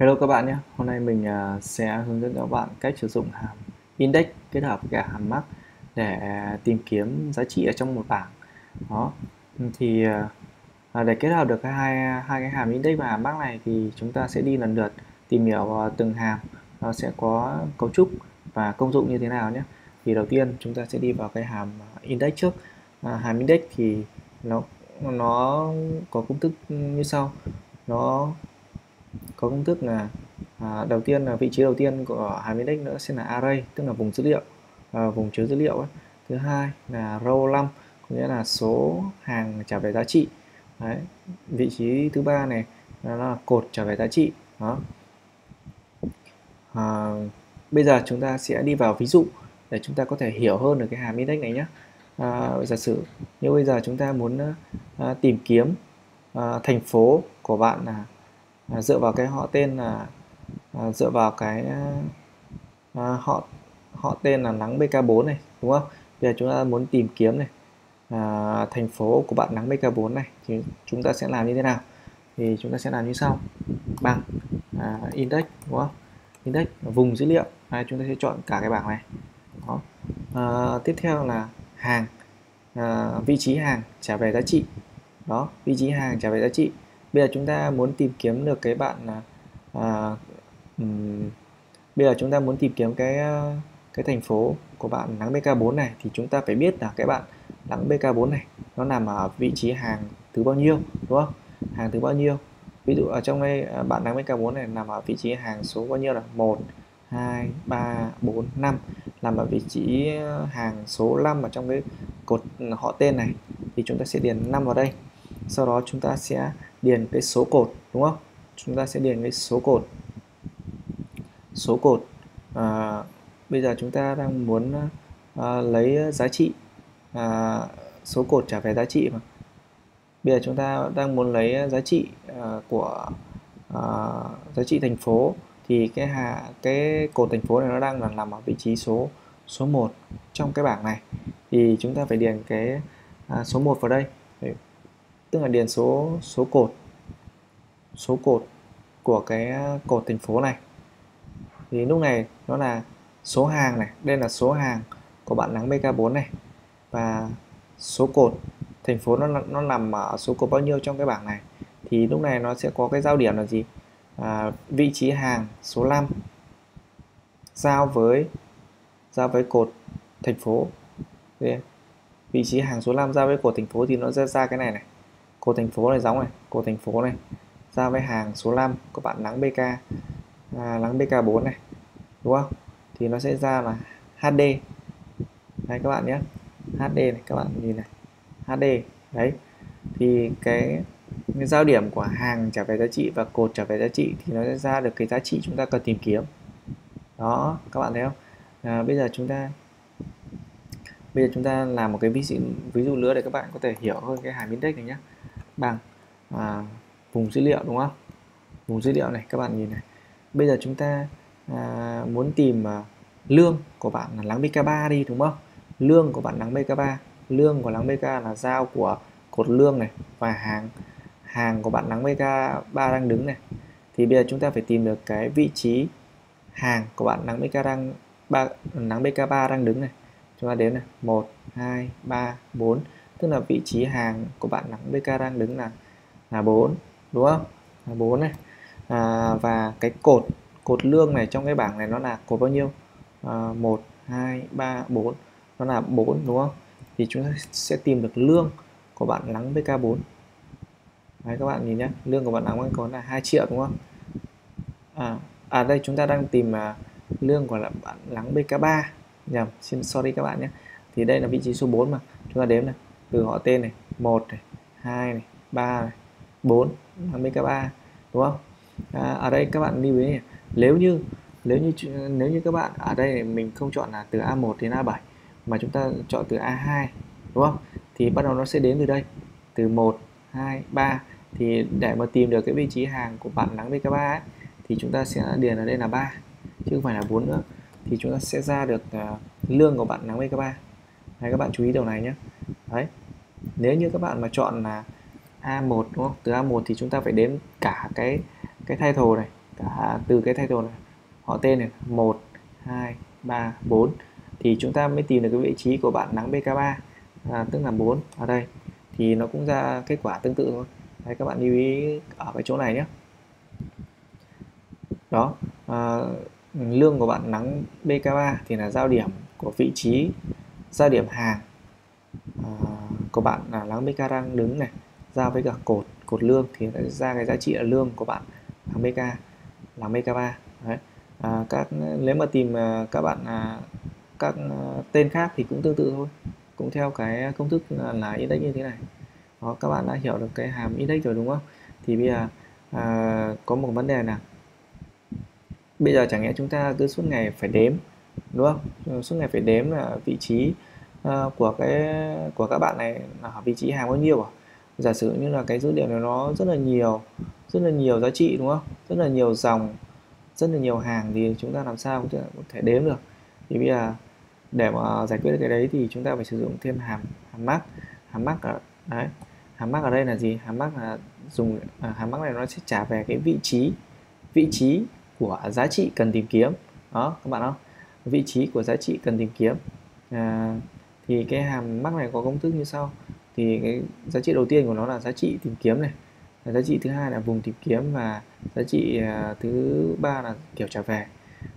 Hello các bạn nhé, hôm nay mình sẽ hướng dẫn các bạn cách sử dụng hàm index kết hợp với cả hàm match để tìm kiếm giá trị ở trong một bảng. Đó, thì để kết hợp được hai cái hàm index và hàm match này thì chúng ta sẽ đi lần lượt tìm hiểu từng hàm nó sẽ có cấu trúc và công dụng như thế nào nhé. Thì đầu tiên chúng ta sẽ đi vào cái hàm index trước. Hàm index thì nó có công thức như sau. Nó có công thức là đầu tiên là vị trí đầu tiên của hàm index nữa sẽ là array, tức là vùng dữ liệu, vùng chứa dữ liệu ấy. Thứ hai là row 5, có nghĩa là số hàng trả về giá trị. Đấy. Vị trí thứ ba này nó là cột trả về giá trị. Đó. Bây giờ chúng ta sẽ đi vào ví dụ để chúng ta có thể hiểu hơn được cái hàm index này nhé. Giả sử như bây giờ chúng ta muốn tìm kiếm thành phố của bạn là dựa vào cái họ tên là dựa vào cái họ tên là Nắng BK4 này, đúng không? Bây giờ chúng ta muốn tìm kiếm này thành phố của bạn Nắng BK4 này thì chúng ta sẽ làm như thế nào? Thì chúng ta sẽ làm như sau bằng index, đúng không? Index vùng dữ liệu, chúng ta sẽ chọn cả cái bảng này. Đó. Tiếp theo là hàng, vị trí hàng trả về giá trị. Đó, vị trí hàng trả về giá trị. Bây giờ chúng ta muốn tìm kiếm được cái bạn bây giờ chúng ta muốn tìm kiếm cái thành phố của bạn Nắng BK4 này thì chúng ta phải biết là cái bạn Nắng BK4 này nó nằm ở vị trí hàng thứ bao nhiêu, đúng không? Hàng thứ bao nhiêu? Ví dụ ở trong đây bạn Nắng BK4 này nằm ở vị trí hàng số bao nhiêu là 1 2 3 4 5, nằm ở vị trí hàng số 5 ở trong cái cột họ tên này thì chúng ta sẽ điền 5 vào đây. Sau đó chúng ta sẽ điền cái số cột, đúng không? Chúng ta sẽ điền cái số cột. Số cột bây giờ chúng ta đang muốn lấy giá trị số cột trả về giá trị mà. Bây giờ chúng ta đang muốn lấy giá trị của giá trị thành phố thì cái cột thành phố này nó đang nằm ở vị trí số 1 trong cái bảng này thì chúng ta phải điền cái số 1 vào đây. Tức là điền số cột của cái cột thành phố này thì lúc này nó là số hàng này, đây là số hàng của bạn Nắng BK4 này và số cột thành phố nó nằm ở số cột bao nhiêu trong cái bảng này thì lúc này nó sẽ có cái giao điểm là gì? Vị trí hàng số 5 giao với cột thành phố. Vị trí hàng số 5 giao với cột thành phố thì nó sẽ ra cái này này, cột thành phố này giống này, cột thành phố này giao với hàng số 5 của bạn Nắng BK, Nắng BK4 này, đúng không? Thì nó sẽ ra là HD. Đấy các bạn nhé, HD này, các bạn nhìn này, HD. Đấy thì cái giao điểm của hàng trả về giá trị và cột trả về giá trị thì nó sẽ ra được cái giá trị chúng ta cần tìm kiếm. Đó, các bạn thấy không? Bây giờ chúng ta làm một cái ví dụ nữa để các bạn có thể hiểu hơn cái hàm index này nhé. Bằng vùng dữ liệu, đúng không? Vùng dữ liệu này, các bạn nhìn này. Bây giờ chúng ta muốn tìm lương của bạn là Nắng BK3 đi, đúng không? Lương của bạn Nắng BK3, lương của Nắng BK là giao của cột lương này và hàng của bạn Nắng BK3 đang đứng này. Thì bây giờ chúng ta phải tìm được cái vị trí hàng của bạn Nắng BK3 đang đứng này. Chúng ta đến này, 1, 2, 3, 4. Tức là vị trí hàng của bạn Nắng BK đang đứng là 4, đúng không? Là 4 này. Và cái cột lương này trong cái bảng này nó là cột bao nhiêu? 1, 2, 3, 4. Nó là 4, đúng không? Thì chúng ta sẽ tìm được lương của bạn Nắng BK4. Đấy các bạn nhìn nhé, lương của bạn Nắng BK4 là 2 triệu, đúng không? Đây chúng ta đang tìm lương của bạn Nắng BK3. Nhầm, xin sorry các bạn nhé. Thì đây là vị trí số 4 mà. Chúng ta đếm này, từ họ tên này, 1 này, 2 này, 3 này, 4, Nắng BK3, đúng không? Ở đây các bạn lưu ý này, nếu như các bạn ở đây này, mình không chọn là từ A1 đến A7 mà chúng ta chọn từ A2, đúng không? Thì bắt đầu nó sẽ đến từ đây, từ 1, 2, 3. Thì để mà tìm được cái vị trí hàng của bạn Nắng BK3 ấy, thì chúng ta sẽ điền ở đây là 3 chứ không phải là 4 nữa. Thì chúng ta sẽ ra được lương của bạn Nắng BK3. Đấy, các bạn chú ý điều này nhé. Đấy. Nếu như các bạn mà chọn là A1, đúng không? Từ A1 thì chúng ta phải đếm cả cái title này, cả từ cái title này, họ tên này, 1, 2, 3, 4 thì chúng ta mới tìm được cái vị trí của bạn Nắng BK3, tức là 4 ở đây thì nó cũng ra kết quả tương tự thôi. Đấy, các bạn lưu ý ở cái chỗ này nhé. Đó, lương của bạn Nắng BK3 thì là giao điểm của vị trí, giao điểm hàng của bạn là Nắng BK đang đứng này, giao với cả cột lương thì nó ra cái giá trị là lương của bạn Nắng BK là BK3. Đấy. Nếu mà tìm các bạn các tên khác thì cũng tương tự thôi, cũng theo cái công thức là index như thế này. Đó, các bạn đã hiểu được cái hàm index rồi đúng không? Thì bây giờ có một vấn đề là bây giờ chẳng lẽ chúng ta cứ suốt ngày phải đếm đúng không? Suốt ngày phải đếm là vị trí của các bạn này là vị trí hàng bao nhiêu à? Giả sử như là cái dữ liệu này nó rất là nhiều giá trị đúng không? Rất là nhiều dòng, rất là nhiều hàng thì chúng ta làm sao cũng có thể đếm được. Thì bây giờ để mà giải quyết cái đấy thì chúng ta phải sử dụng thêm hàm match ở đấy. Hàm match ở đây là gì? Hàm match là hàm match này nó sẽ trả về cái vị trí của giá trị cần tìm kiếm. Đó các bạn không? Vị trí của giá trị cần tìm kiếm. Thì cái hàm match này có công thức như sau. Thì cái giá trị đầu tiên của nó là giá trị tìm kiếm này, giá trị thứ hai là vùng tìm kiếm và giá trị thứ ba là kiểu trả về.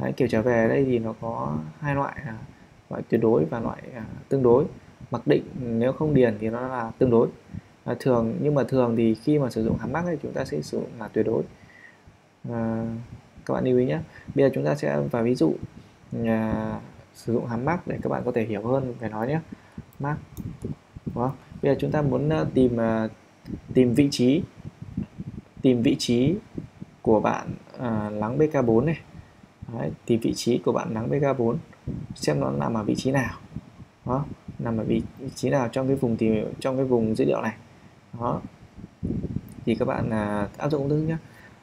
Đấy, kiểu trả về ở đây thì nó có hai loại là loại tuyệt đối và loại tương đối. Mặc định nếu không điền thì nó là tương đối. Thường nhưng mà thường thì khi mà sử dụng hàm match thì chúng ta sẽ sử dụng là tuyệt đối. Các bạn lưu ý nhé. Bây giờ chúng ta sẽ vào ví dụ sử dụng hàm match để các bạn có thể hiểu hơn về nó nhé. Match. Đó. Bây giờ chúng ta muốn tìm vị trí của bạn Nắng BK4 này. Đấy, tìm vị trí của bạn Nắng BK4 xem nó nằm ở vị trí nào. Đó, nằm ở vị trí nào trong cái vùng tìm, trong cái vùng dữ liệu này. Đó. Thì các bạn áp dụng công thức nhé.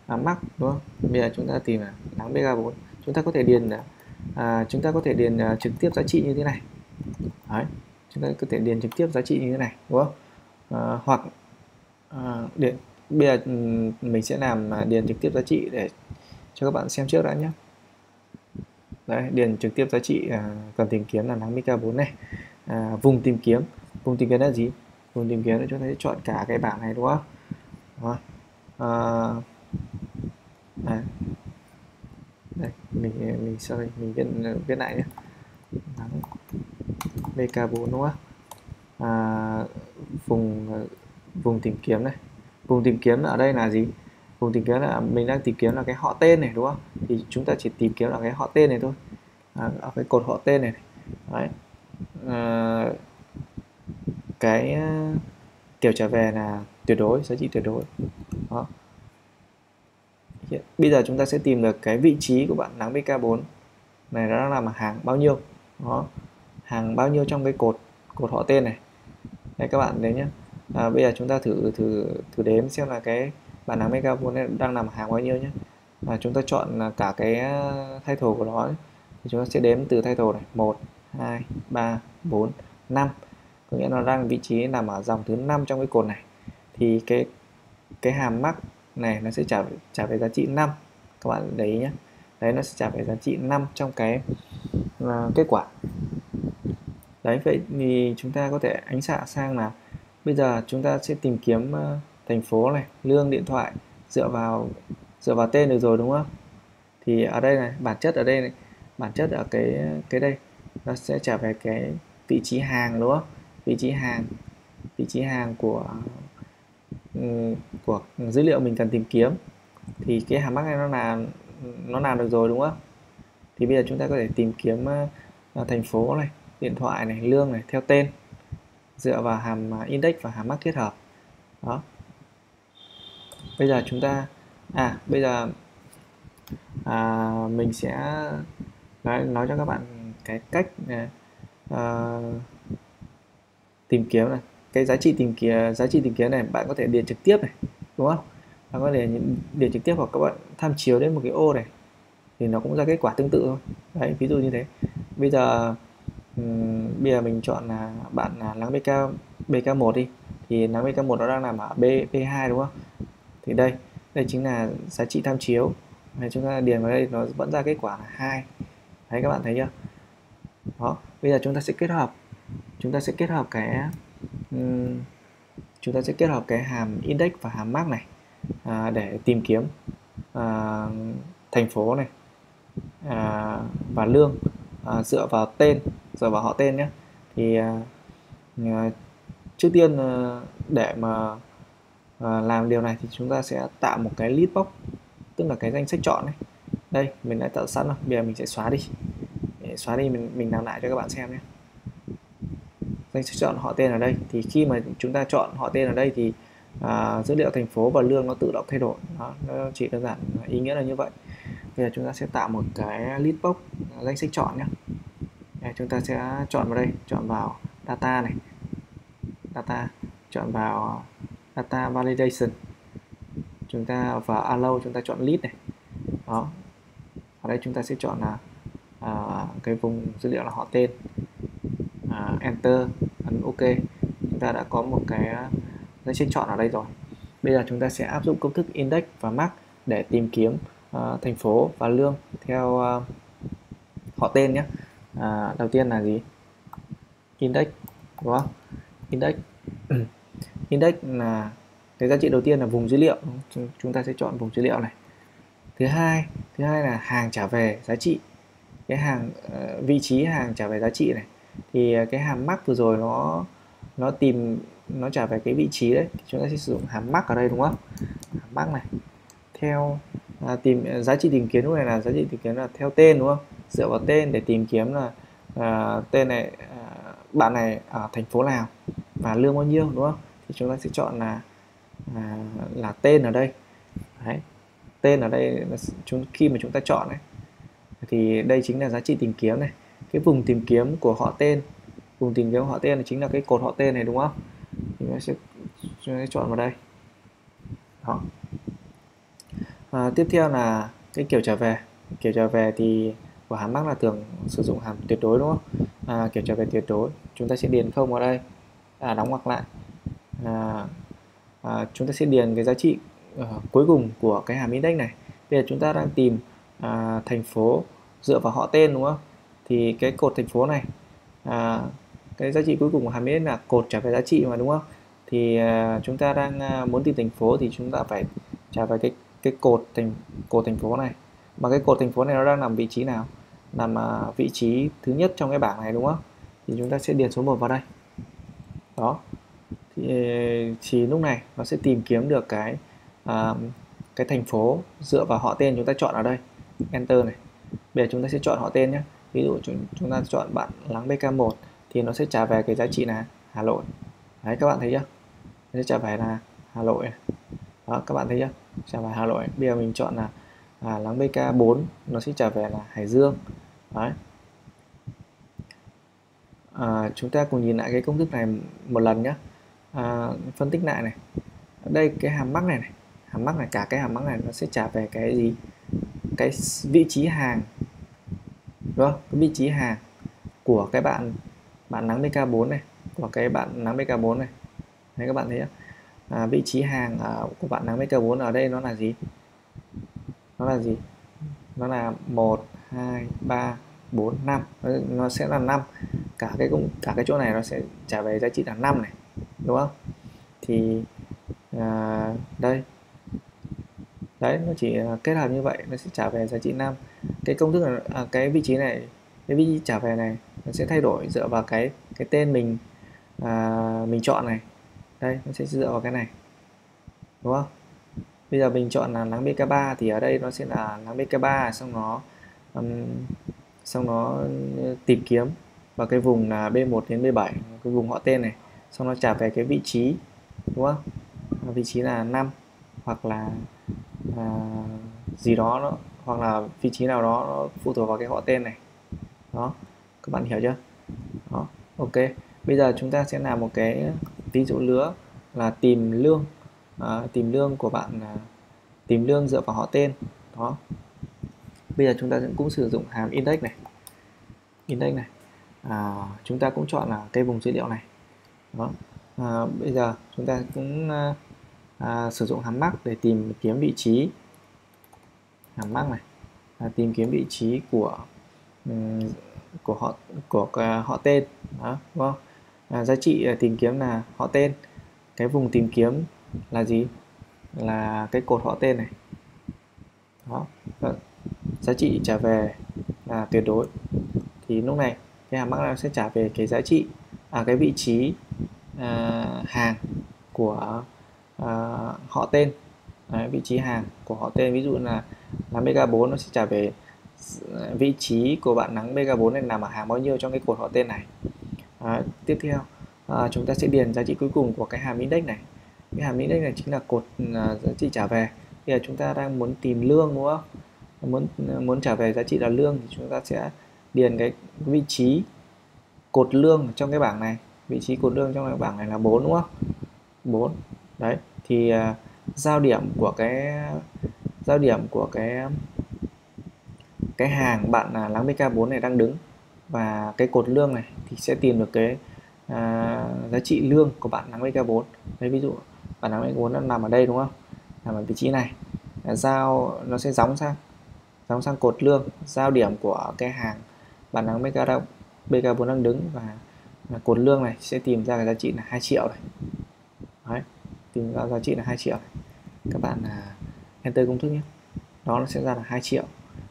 Mắc đúng không? Bây giờ chúng ta tìm là Nắng BK4, chúng ta có thể điền trực tiếp giá trị như thế này. Đấy, chúng ta có thể điền trực tiếp giá trị như thế này đúng không? Hoặc bây giờ mình sẽ làm điền trực tiếp giá trị để cho các bạn xem trước đã nhé. Đấy, điền trực tiếp giá trị cần tìm kiếm là Nắng BK4 này. Vùng tìm kiếm, là gì? Vùng tìm kiếm là chúng ta sẽ chọn cả cái bảng này đúng không? Đó. Đây, mình viết lại nhé. Nắng BK4 đúng không? Vùng tìm kiếm này. Vùng tìm kiếm ở đây là gì? Vùng tìm kiếm là mình đang tìm kiếm là cái họ tên này đúng không? Thì chúng ta chỉ tìm kiếm là cái họ tên này thôi. Ở cái cột họ tên này. Đấy. Cái kiểu trả về là tuyệt đối, giá trị tuyệt đối. Đó. Bây giờ chúng ta sẽ tìm được cái vị trí của bạn Nắng BK4 này nó đang làm hàng bao nhiêu. Đó. Hàng bao nhiêu trong cái cột họ tên này. Đấy các bạn đấy nhé. Bây giờ chúng ta thử đếm xem là cái bạn Nắng BK4 này đang làm hàng bao nhiêu nhé. Chúng ta chọn là cả cái title của nó ấy. Thì chúng ta sẽ đếm từ title này, 1 2 3 4 5. Có nghĩa nó đang vị trí nằm ở dòng thứ 5 trong cái cột này. Thì cái hàm match này nó sẽ trả về giá trị 5. Các bạn để ý nhé. Đấy, nó sẽ trả về giá trị 5 trong cái kết quả. Đấy, vậy thì chúng ta có thể ánh xạ sang là bây giờ chúng ta sẽ tìm kiếm thành phố này, lương, điện thoại dựa vào tên được rồi đúng không? Thì ở đây này, bản chất ở đây này, bản chất ở cái đây nó sẽ trả về cái vị trí hàng đúng không? Vị trí hàng của dữ liệu mình cần tìm kiếm. Thì cái hàm match này nó làm được rồi đúng không? Thì bây giờ chúng ta có thể tìm kiếm thành phố này, điện thoại này, lương này theo tên dựa vào hàm index và hàm match kết hợp. Đó. Bây giờ chúng ta mình sẽ nói cho các bạn cái cách tìm kiếm này, cái giá trị tìm kiếm này bạn có thể điền trực tiếp này, đúng không? Bạn có thể điền trực tiếp hoặc các bạn tham chiếu đến một cái ô này thì nó cũng ra kết quả tương tự thôi. Đấy, ví dụ như thế. Bây giờ mình chọn là bạn Nắng BK1 đi. Thì Nắng BK1 nó đang nằm ở B2 đúng không? Thì đây chính là giá trị tham chiếu. này chúng ta điền vào đây nó vẫn ra kết quả là 2. Đấy các bạn thấy chưa? Đó, bây giờ chúng ta sẽ kết hợp. Chúng ta sẽ kết hợp cái hàm index và hàm map này để tìm kiếm thành phố này và lương dựa vào tên, dựa vào họ tên nhé. Thì trước tiên để mà làm điều này thì chúng ta sẽ tạo một cái list box, tức là cái danh sách chọn này. Đây mình đã tạo sẵn rồi, bây giờ mình sẽ xóa đi. Để xóa đi mình làm lại cho các bạn xem nhé. Danh sách chọn họ tên ở đây thì khi mà chúng ta chọn họ tên ở đây thì dữ liệu thành phố và lương nó tự động thay đổi. Đó, nó chỉ đơn giản ý nghĩa là như vậy. Bây giờ chúng ta sẽ tạo một cái list box danh sách chọn nhé. Đây, chúng ta sẽ chọn vào đây, chọn vào data này, data, chọn vào data validation, chúng ta vào allow, chúng ta chọn list này. Đó, ở đây chúng ta sẽ chọn là cái vùng dữ liệu là họ tên, enter, ấn ok. Chúng ta đã có một cái danh sách chọn ở đây rồi. Bây giờ chúng ta sẽ áp dụng công thức index và match để tìm kiếm thành phố và lương theo họ tên nhé. Đầu tiên là gì? Index, đúng không? Index index là cái giá trị đầu tiên là vùng dữ liệu, chúng ta sẽ chọn vùng dữ liệu này. Thứ hai là hàng trả về giá trị, cái hàng vị trí hàng trả về giá trị này. Thì cái hàm mắc vừa rồi nó trả về cái vị trí đấy, thì chúng ta sẽ sử dụng hàm mắc ở đây, đúng không? Hàm mắc này theo giá trị tìm kiếm, lúc này là giá trị tìm kiếm là theo tên, đúng không? Dựa vào tên để tìm kiếm là tên này, bạn này ở thành phố nào và lương bao nhiêu, đúng không? Thì chúng ta sẽ chọn là tên ở đây. Đấy, tên ở đây là khi mà chúng ta chọn này thì đây chính là giá trị tìm kiếm này. Cái vùng tìm kiếm của họ tên, vùng tìm kiếm của họ tên là chính là cái cột họ tên này, đúng không? Thì chúng ta sẽ chọn vào đây. Đó. Tiếp theo là cái kiểu trả về. Kiểu trả về thì của hàm mắc là thường sử dụng hàm tuyệt đối, đúng không? Kiểu trả về tuyệt đối chúng ta sẽ điền 0 vào đây, đóng ngoặc lại. Chúng ta sẽ điền cái giá trị cuối cùng của cái hàm index này. Bây giờ chúng ta đang tìm thành phố dựa vào họ tên, đúng không? Thì cái cột thành phố này, cái giá trị cuối cùng của hàm index là cột trả về giá trị mà, đúng không? Thì chúng ta đang muốn tìm thành phố thì chúng ta phải trả về cái cột thành phố này, mà cái cột thành phố này nó đang nằm vị trí nào? Nằm vị trí thứ nhất trong cái bảng này, đúng không? Thì chúng ta sẽ điền số 1 vào đây. Đó, thì lúc này nó sẽ tìm kiếm được cái thành phố dựa vào họ tên chúng ta chọn ở đây. Enter này. Bây giờ chúng ta sẽ chọn họ tên nhé. Ví dụ chúng ta chọn bạn Nắng BK1 thì nó sẽ trả về cái giá trị là Hà Nội. Đấy các bạn thấy chưa? Nó sẽ trả về là Hà Nội. Đó các bạn thấy chưa? Trả về Hà Nội. Bây giờ mình chọn là Nắng BK4, nó sẽ trả về là Hải Dương. Đấy. Chúng ta cùng nhìn lại cái công thức này một lần nhé. Phân tích lại này. Đây cái hàm mắc này, cả cái hàm mắc này nó sẽ trả về cái gì? Cái vị trí hàng, đúng không? Cái vị trí hàng của cái bạn Nắng BK4 này, của cái bạn Nắng BK4 này. Đấy các bạn thấy không? Vị trí hàng của bạn Nắng BK4 ở đây nó là gì? Nó là 1 2 3 4 5, nó sẽ là 5. Cả cái chỗ này nó sẽ trả về giá trị là 5 này, đúng không? Thì đây. Đấy, nó chỉ kết hợp như vậy nó sẽ trả về giá trị 5. Cái công thức là cái vị trí này, cái vị trí trả về này nó sẽ thay đổi dựa vào cái tên mình chọn này. Đây, nó sẽ dựa vào cái này. Đúng không? Bây giờ mình chọn là Nắng BK3 thì ở đây nó sẽ là Nắng BK3, xong nó tìm kiếm vào cái vùng là B1 đến B7, cái vùng họ tên này, xong nó trả về cái vị trí, đúng không? Vị trí là 5 hoặc là gì đó nó, hoặc là vị trí nào đó nó phụ thuộc vào cái họ tên này. Đó, các bạn hiểu chưa? Đó, ok. Bây giờ chúng ta sẽ làm một cái ví dụ nữa là tìm lương, tìm lương dựa vào họ tên. Đó. Bây giờ chúng ta cũng sử dụng hàm index này. Chúng ta cũng chọn là cái vùng dữ liệu này. Đó. Bây giờ chúng ta cũng sử dụng hàm mắc để tìm kiếm vị trí hàm mắc này, tìm kiếm vị trí của họ tên đó, đúng không? Giá trị tìm kiếm là họ tên, cái vùng tìm kiếm là gì, là cái cột họ tên này đó. Giá trị trả về là tuyệt đối, thì lúc này cái hàm mắc nó sẽ trả về cái giá trị cái vị trí hàng của họ tên. Đấy, vị trí hàng của họ tên, ví dụ là Nắng BK4 nó sẽ trả về vị trí của bạn Nắng BK4 này nằm ở hàng bao nhiêu trong cái cột họ tên này. Tiếp theo chúng ta sẽ điền giá trị cuối cùng của cái hàm index này. Cái hàm index này chính là cột giá trị trả về. Bây giờ chúng ta đang muốn tìm lương, đúng không? Muốn trả về giá trị là lương thì chúng ta sẽ điền cái vị trí cột lương trong cái bảng này. Vị trí cột lương trong cái bảng này là 4, đúng không? 4. Đấy, thì giao điểm của cái hàng bạn là Nắng BK4 này đang đứng, và cái cột lương này thì sẽ tìm được cái giá trị lương của bạn Nắng BK4. Đấy, ví dụ bạn Nắng BK4 nó nằm ở đây, đúng không? Nằm ở vị trí này. Giao nó sẽ gióng sang cột lương, giao điểm của cái hàng bạn Nắng BK4 đang đứng, và cột lương này sẽ tìm ra cái giá trị là 2 triệu này. Đấy, tìm ra giá trị là 2 triệu này. Các bạn enter công thức nhé. Đó, nó sẽ ra là 2 triệu.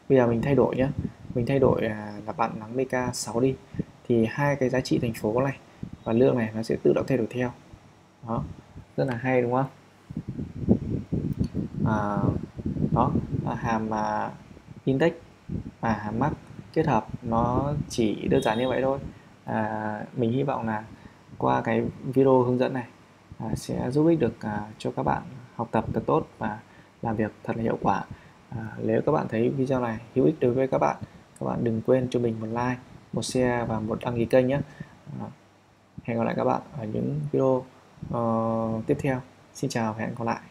Bây giờ mình thay đổi nhé. Mình thay đổi là bạn Nắng BK6 đi. Thì hai cái giá trị thành phố này và lương này nó sẽ tự động thay đổi theo. Đó, rất là hay, đúng không? Đó, hàm index và hàm mắc kết hợp nó chỉ đơn giản như vậy thôi. Mình hy vọng là qua cái video hướng dẫn này sẽ giúp ích được cho các bạn học tập thật tốt và làm việc thật là hiệu quả. Nếu các bạn thấy video này hữu ích đối với các bạn đừng quên cho mình một like, một share và một đăng ký kênh nhé. Hẹn gặp lại các bạn ở những video tiếp theo. Xin chào và hẹn gặp lại.